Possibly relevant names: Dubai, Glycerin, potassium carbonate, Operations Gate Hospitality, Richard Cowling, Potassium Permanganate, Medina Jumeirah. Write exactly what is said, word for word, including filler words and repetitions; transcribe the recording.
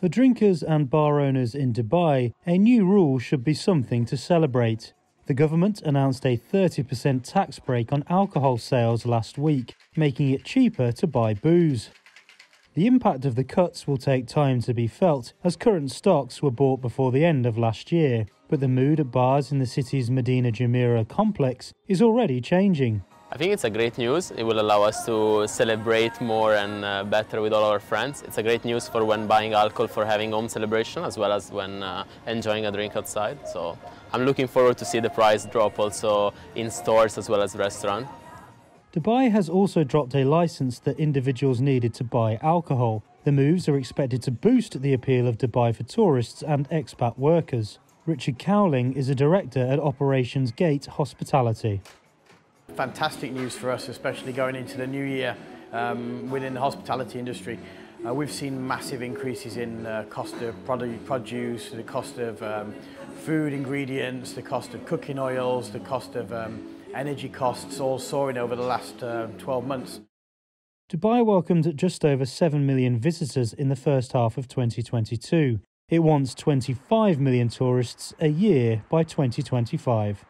For drinkers and bar owners in Dubai, a new rule should be something to celebrate. The government announced a thirty percent tax break on alcohol sales last week, making it cheaper to buy booze. The impact of the cuts will take time to be felt, as current stocks were bought before the end of last year. But the mood at bars in the city's Medina Jumeirah complex is already changing. I think it's a great news. It will allow us to celebrate more and uh, better with all our friends. It's a great news for when buying alcohol for having home celebration, as well as when uh, enjoying a drink outside. So I'm looking forward to see the price drop also in stores as well as restaurants. Dubai has also dropped a license that individuals needed to buy alcohol. The moves are expected to boost the appeal of Dubai for tourists and expat workers. Richard Cowling is a director at Operations Gate Hospitality. Fantastic news for us, especially going into the new year um, within the hospitality industry. Uh, we've seen massive increases in the uh, cost of produce, the cost of um, food ingredients, the cost of cooking oils, the cost of um, energy costs, all soaring over the last uh, twelve months. Dubai welcomed just over seven million visitors in the first half of twenty twenty-two. It wants twenty-five million tourists a year by twenty twenty-five.